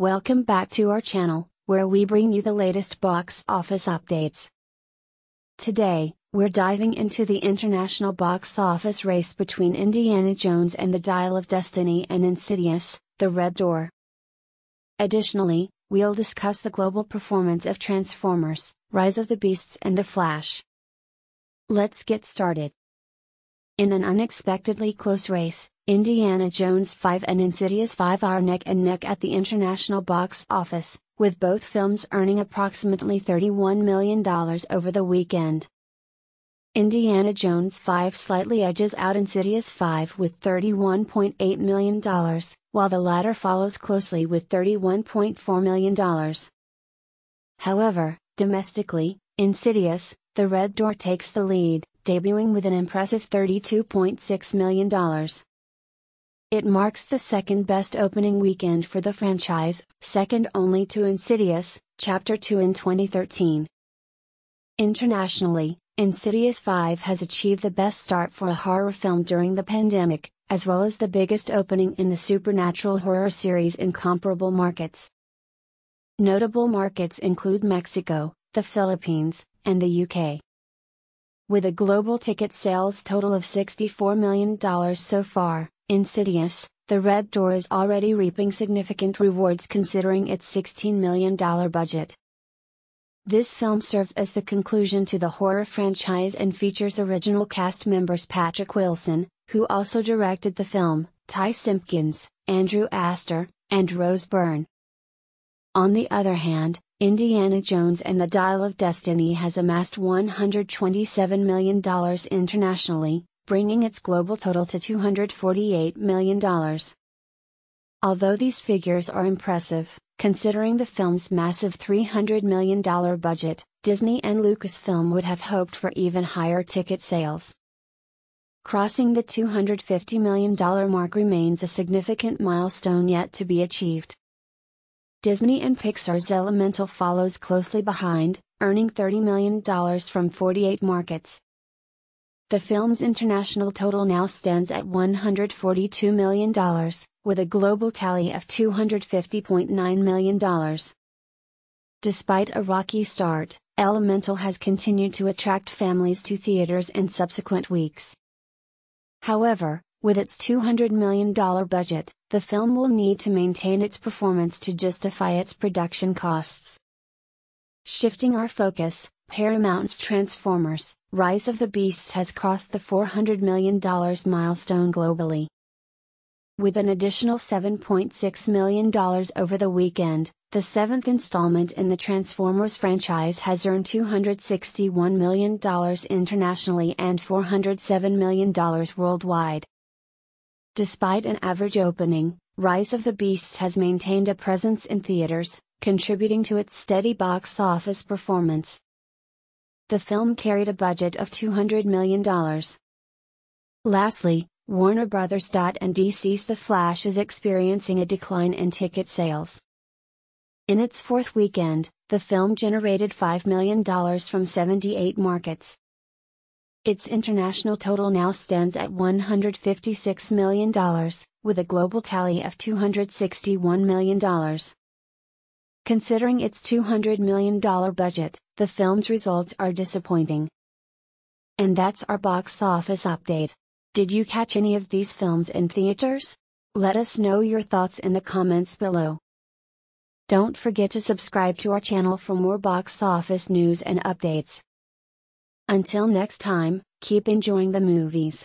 Welcome back to our channel, where we bring you the latest box office updates. Today, we're diving into the international box office race between Indiana Jones and the Dial of Destiny and Insidious, the Red Door. Additionally, we'll discuss the global performance of Transformers, Rise of the Beasts and The Flash. Let's get started. In an unexpectedly close race, Indiana Jones 5 and Insidious 5 are neck and neck at the international box office, with both films earning approximately $31 million over the weekend. Indiana Jones 5 slightly edges out Insidious 5 with $31.8 million, while the latter follows closely with $31.4 million. However, domestically, Insidious, the Red Door takes the lead, debuting with an impressive $32.6 million. It marks the second-best opening weekend for the franchise, second only to Insidious, Chapter 2 in 2013. Internationally, Insidious 5 has achieved the best start for a horror film during the pandemic, as well as the biggest opening in the supernatural horror series in comparable markets. Notable markets include Mexico, the Philippines, and the UK. With a global ticket sales total of $64 million so far, Insidious, the Red Door is already reaping significant rewards considering its $16 million budget. This film serves as the conclusion to the horror franchise and features original cast members Patrick Wilson, who also directed the film, Ty Simpkins, Andrew Astor, and Rose Byrne. On the other hand, Indiana Jones and the Dial of Destiny has amassed $127 million internationally, bringing its global total to $248 million. Although these figures are impressive, considering the film's massive $300 million budget, Disney and Lucasfilm would have hoped for even higher ticket sales. Crossing the $250 million mark remains a significant milestone yet to be achieved. Disney and Pixar's Elemental follows closely behind, earning $30 million from 48 markets. The film's international total now stands at $142 million, with a global tally of $250.9 million. Despite a rocky start, Elemental has continued to attract families to theaters in subsequent weeks. However, with its $200 million budget, the film will need to maintain its performance to justify its production costs. Shifting our focus, Paramount's Transformers, Rise of the Beasts has crossed the $400 million milestone globally. With an additional $7.6 million over the weekend, the seventh installment in the Transformers franchise has earned $261 million internationally and $407 million worldwide. Despite an average opening, Rise of the Beasts has maintained a presence in theaters, contributing to its steady box office performance. The film carried a budget of $200 million. Lastly, Warner Bros. And DC's The Flash is experiencing a decline in ticket sales. In its fourth weekend, the film generated $5 million from 78 markets. Its international total now stands at $156 million, with a global tally of $261 million. Considering its $200 million budget, the film's results are disappointing. And that's our box office update. Did you catch any of these films in theaters? Let us know your thoughts in the comments below. Don't forget to subscribe to our channel for more box office news and updates. Until next time, keep enjoying the movies.